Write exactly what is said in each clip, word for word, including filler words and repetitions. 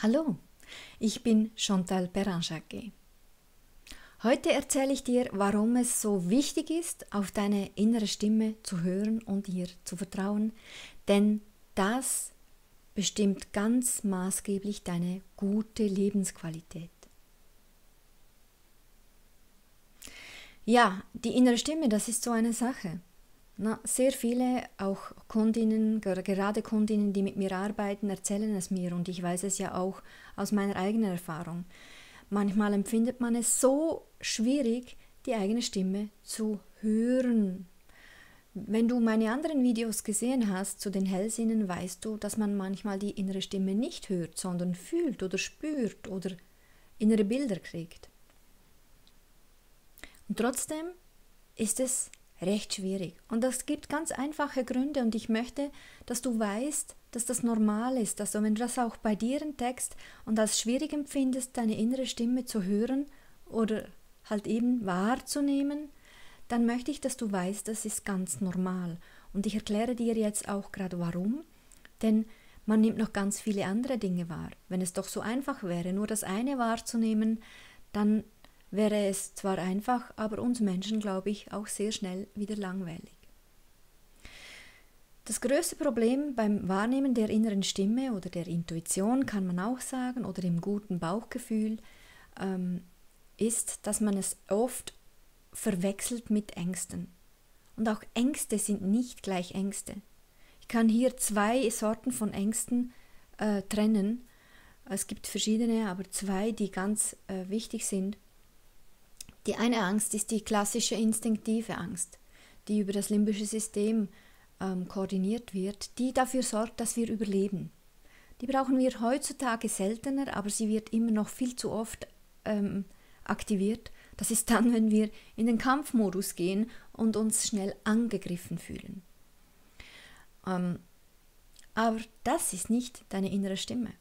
Hallo, ich bin Chantal Perrinjaquet. Heute erzähle ich dir, warum es so wichtig ist, auf deine innere Stimme zu hören und ihr zu vertrauen, denn das bestimmt ganz maßgeblich deine gute Lebensqualität. Ja, die innere Stimme, das ist so eine Sache. Na, sehr viele, auch Kundinnen, gerade Kundinnen, die mit mir arbeiten, erzählen es mir und ich weiß es ja auch aus meiner eigenen Erfahrung. Manchmal empfindet man es so schwierig, die eigene Stimme zu hören. Wenn du meine anderen Videos gesehen hast zu den Hellsinnen, weißt du, dass man manchmal die innere Stimme nicht hört, sondern fühlt oder spürt oder innere Bilder kriegt. Und trotzdem ist es recht schwierig. Und das gibt ganz einfache Gründe und ich möchte, dass du weißt, dass das normal ist, dass du, wenn du das auch bei dir entdeckst und als schwierig empfindest, deine innere Stimme zu hören oder halt eben wahrzunehmen, dann möchte ich, dass du weißt, das ist ganz normal. Und ich erkläre dir jetzt auch gerade warum, denn man nimmt noch ganz viele andere Dinge wahr. Wenn es doch so einfach wäre, nur das eine wahrzunehmen, dann wäre es zwar einfach, aber uns Menschen, glaube ich, auch sehr schnell wieder langweilig. Das größte Problem beim Wahrnehmen der inneren Stimme oder der Intuition, kann man auch sagen, oder dem guten Bauchgefühl, ähm, ist, dass man es oft verwechselt mit Ängsten. Und auch Ängste sind nicht gleich Ängste. Ich kann hier zwei Sorten von Ängsten äh, trennen. Es gibt verschiedene, aber zwei, die ganz äh, wichtig sind. Die eine Angst ist die klassische instinktive Angst, die über das limbische System ähm, koordiniert wird, die dafür sorgt, dass wir überleben. Die brauchen wir heutzutage seltener, aber sie wird immer noch viel zu oft ähm, aktiviert. Das ist dann, wenn wir in den Kampfmodus gehen und uns schnell angegriffen fühlen. Ähm, aber das ist nicht deine innere Stimme.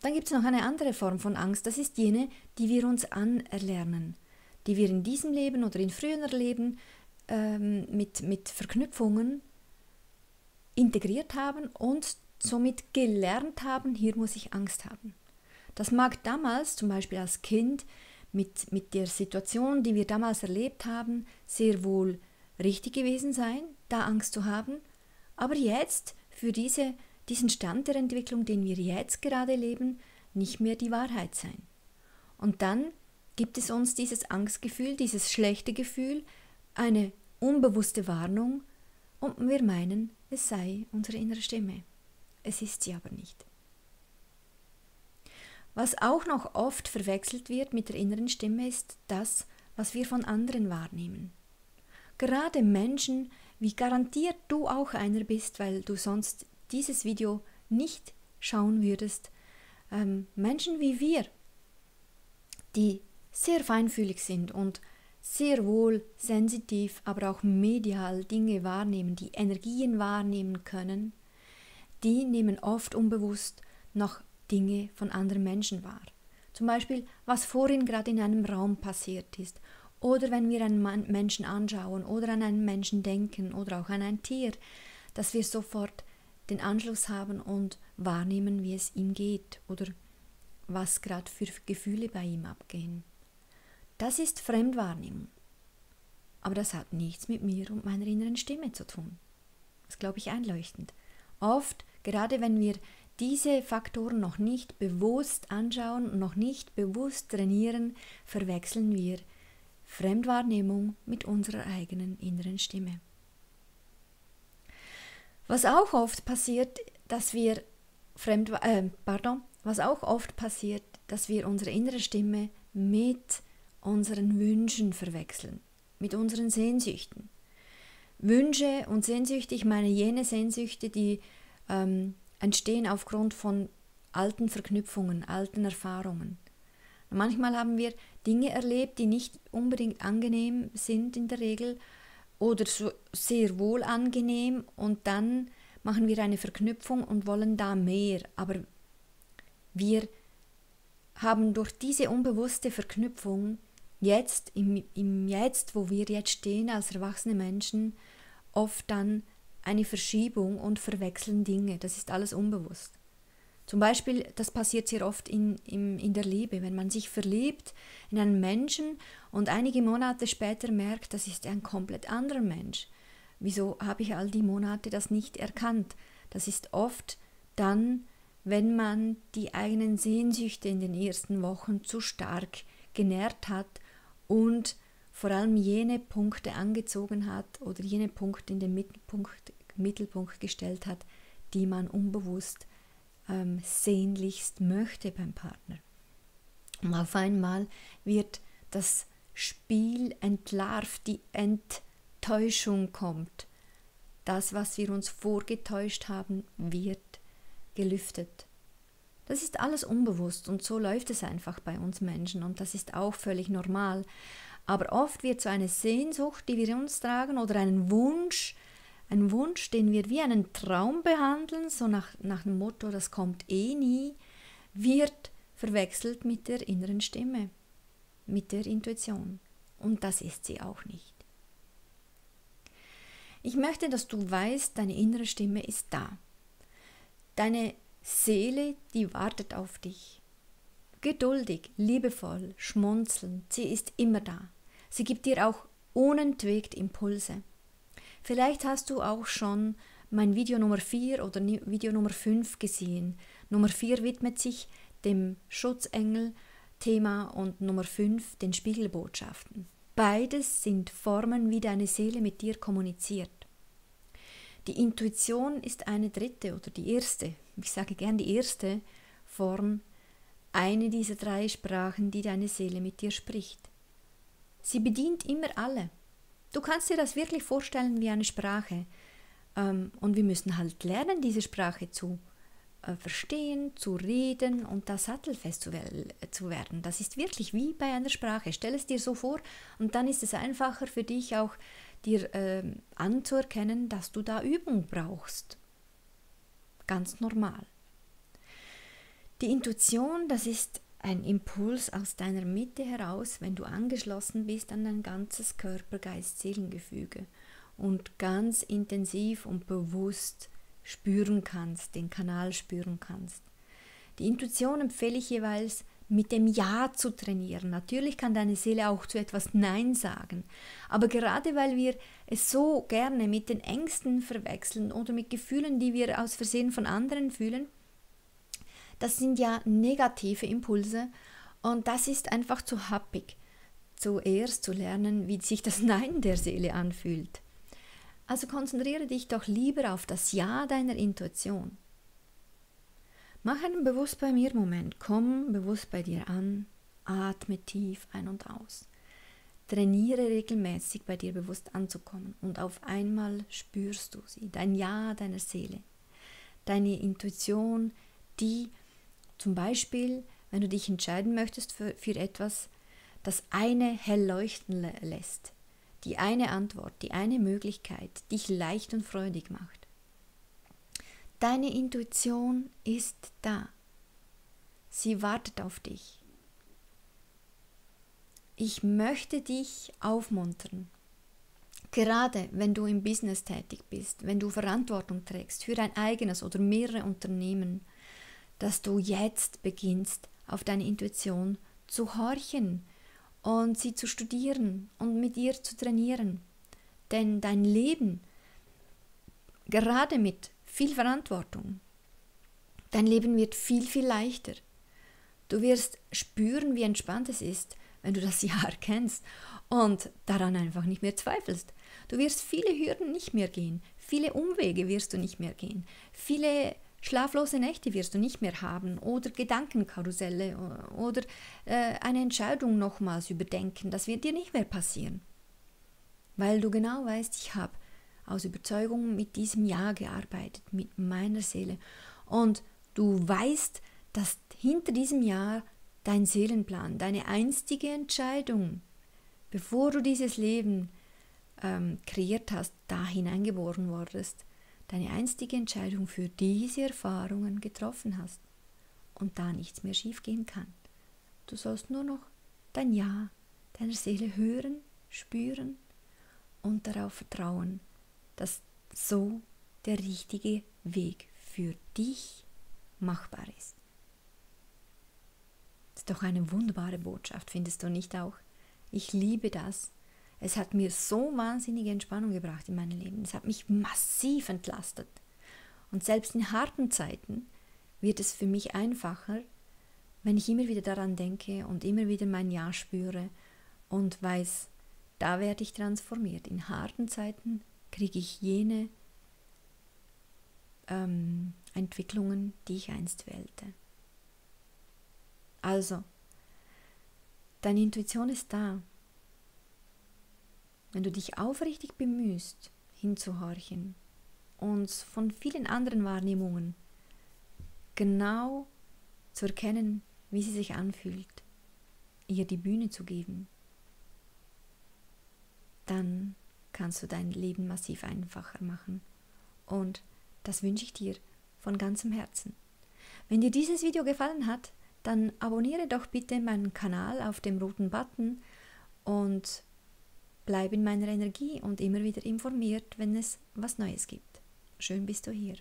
Dann gibt es noch eine andere Form von Angst, das ist jene, die wir uns anerlernen, die wir in diesem Leben oder in früheren Leben ähm, mit, mit Verknüpfungen integriert haben und somit gelernt haben, hier muss ich Angst haben. Das mag damals, zum Beispiel als Kind, mit, mit der Situation, die wir damals erlebt haben, sehr wohl richtig gewesen sein, da Angst zu haben, aber jetzt für diese diesen Stand der Entwicklung, den wir jetzt gerade leben, nicht mehr die Wahrheit sein. Und dann gibt es uns dieses Angstgefühl, dieses schlechte Gefühl, eine unbewusste Warnung und wir meinen, es sei unsere innere Stimme. Es ist sie aber nicht. Was auch noch oft verwechselt wird mit der inneren Stimme, ist das, was wir von anderen wahrnehmen. Gerade Menschen, wie garantiert du auch einer bist, weil du sonst dieses Video nicht schauen würdest, ähm, Menschen wie wir, die sehr feinfühlig sind und sehr wohl sensitiv, aber auch medial Dinge wahrnehmen, die Energien wahrnehmen können, die nehmen oft unbewusst noch Dinge von anderen Menschen wahr. Zum Beispiel, was vorhin gerade in einem Raum passiert ist oder wenn wir einen Menschen anschauen oder an einen Menschen denken oder auch an ein Tier, dass wir sofort den Anschluss haben und wahrnehmen, wie es ihm geht oder was gerade für Gefühle bei ihm abgehen. Das ist Fremdwahrnehmung. Aber das hat nichts mit mir und meiner inneren Stimme zu tun. Das ist, glaube ich, einleuchtend. Oft, gerade wenn wir diese Faktoren noch nicht bewusst anschauen und noch nicht bewusst trainieren, verwechseln wir Fremdwahrnehmung mit unserer eigenen inneren Stimme. Was auch oft passiert, dass wir fremd, äh, pardon, was auch oft passiert, dass wir unsere innere Stimme mit unseren Wünschen verwechseln, mit unseren Sehnsüchten. Wünsche und Sehnsüchte, ich meine jene Sehnsüchte, die ähm, entstehen aufgrund von alten Verknüpfungen, alten Erfahrungen. Manchmal haben wir Dinge erlebt, die nicht unbedingt angenehm sind in der Regel, oder so sehr wohl angenehm und dann machen wir eine Verknüpfung und wollen da mehr. Aber wir haben durch diese unbewusste Verknüpfung jetzt, im, im Jetzt, wo wir jetzt stehen als erwachsene Menschen, oft dann eine Verschiebung und verwechseln Dinge. Das ist alles unbewusst. Zum Beispiel, das passiert sehr oft in, in, in der Liebe, wenn man sich verliebt in einen Menschen und einige Monate später merkt, das ist ein komplett anderer Mensch. Wieso habe ich all die Monate das nicht erkannt? Das ist oft dann, wenn man die eigenen Sehnsüchte in den ersten Wochen zu stark genährt hat und vor allem jene Punkte angezogen hat oder jene Punkte in den Mittelpunkt, Mittelpunkt gestellt hat, die man unbewusst ähm, sehnlichst möchte beim Partner. Und auf einmal wird das Spiel entlarvt, die Enttäuschung kommt. Das, was wir uns vorgetäuscht haben, wird gelüftet. Das ist alles unbewusst und so läuft es einfach bei uns Menschen und das ist auch völlig normal. Aber oft wird so eine Sehnsucht, die wir in uns tragen oder einen Wunsch, einen Wunsch, den wir wie einen Traum behandeln, so nach, nach dem Motto, das kommt eh nie, wird verwechselt mit der inneren Stimme, mit der Intuition. Und das ist sie auch nicht. Ich möchte, dass du weißt, deine innere Stimme ist da. Deine Seele, die wartet auf dich. Geduldig, liebevoll, schmunzelnd, sie ist immer da. Sie gibt dir auch unentwegt Impulse. Vielleicht hast du auch schon mein Video Nummer vier oder Video Nummer fünf gesehen. Nummer vier widmet sich dem Schutzengel-Thema und Nummer fünf den Spiegelbotschaften. Beides sind Formen, wie deine Seele mit dir kommuniziert. Die Intuition ist eine dritte oder die erste, ich sage gern die erste Form, eine dieser drei Sprachen, die deine Seele mit dir spricht. Sie bedient immer alle. Du kannst dir das wirklich vorstellen wie eine Sprache. Und wir müssen halt lernen, diese Sprache zu verstehen, zu reden und da sattelfest zu werden. Das ist wirklich wie bei einer Sprache. Stell es dir so vor und dann ist es einfacher für dich auch, dir äh, anzuerkennen, dass du da Übung brauchst. Ganz normal. Die Intuition, das ist ein Impuls aus deiner Mitte heraus, wenn du angeschlossen bist an dein ganzes Körper, Geist, Seelengefüge und ganz intensiv und bewusst spüren kannst, den Kanal spüren kannst. Die Intuition empfehle ich jeweils, mit dem Ja zu trainieren. Natürlich kann deine Seele auch zu etwas Nein sagen, aber gerade weil wir es so gerne mit den Ängsten verwechseln oder mit Gefühlen, die wir aus Versehen von anderen fühlen, das sind ja negative Impulse und das ist einfach zu happig, zuerst zu lernen, wie sich das Nein der Seele anfühlt. Also konzentriere dich doch lieber auf das Ja deiner Intuition. Mach einen Bewusst-bei-mir-Moment, komm bewusst bei dir an, atme tief ein und aus. Trainiere regelmäßig, bei dir bewusst anzukommen und auf einmal spürst du sie, dein Ja deiner Seele, deine Intuition, die zum Beispiel, wenn du dich entscheiden möchtest für, für etwas, das eine hell leuchten lässt, die eine Antwort, die eine Möglichkeit, dich leicht und freudig macht. Deine Intuition ist da. Sie wartet auf dich. Ich möchte dich aufmuntern. Gerade wenn du im Business tätig bist, wenn du Verantwortung trägst für dein eigenes oder mehrere Unternehmen, dass du jetzt beginnst, auf deine Intuition zu horchen und sie zu studieren und mit ihr zu trainieren. Denn dein Leben, gerade mit viel Verantwortung. Dein Leben wird viel, viel leichter. Du wirst spüren, wie entspannt es ist, wenn du das Ja erkennst und daran einfach nicht mehr zweifelst. Du wirst viele Hürden nicht mehr gehen, viele Umwege wirst du nicht mehr gehen, viele schlaflose Nächte wirst du nicht mehr haben oder Gedankenkarusselle oder äh, eine Entscheidung nochmals überdenken. Das wird dir nicht mehr passieren, weil du genau weißt, ich habe aus Überzeugung mit diesem Ja gearbeitet, mit meiner Seele. Und du weißt, dass hinter diesem Ja dein Seelenplan, deine einstige Entscheidung, bevor du dieses Leben ähm, kreiert hast, da hineingeboren wurdest, deine einstige Entscheidung für diese Erfahrungen getroffen hast und da nichts mehr schiefgehen kann. Du sollst nur noch dein Ja deiner Seele hören, spüren und darauf vertrauen, dass so der richtige Weg für dich machbar ist. Das ist doch eine wunderbare Botschaft, findest du nicht auch? Ich liebe das. Es hat mir so wahnsinnige Entspannung gebracht in meinem Leben. Es hat mich massiv entlastet. Und selbst in harten Zeiten wird es für mich einfacher, wenn ich immer wieder daran denke und immer wieder mein Ja spüre und weiß, da werde ich transformiert. In harten Zeiten kriege ich jene ähm, Entwicklungen, die ich einst wählte. Also, deine Intuition ist da. Wenn du dich aufrichtig bemühst, hinzuhorchen und von vielen anderen Wahrnehmungen genau zu erkennen, wie sie sich anfühlt, ihr die Bühne zu geben, dann kannst du dein Leben massiv einfacher machen. Und das wünsche ich dir von ganzem Herzen. Wenn dir dieses Video gefallen hat, dann abonniere doch bitte meinen Kanal auf dem roten Button und bleib in meiner Energie und immer wieder informiert, wenn es was Neues gibt. Schön bist du hier.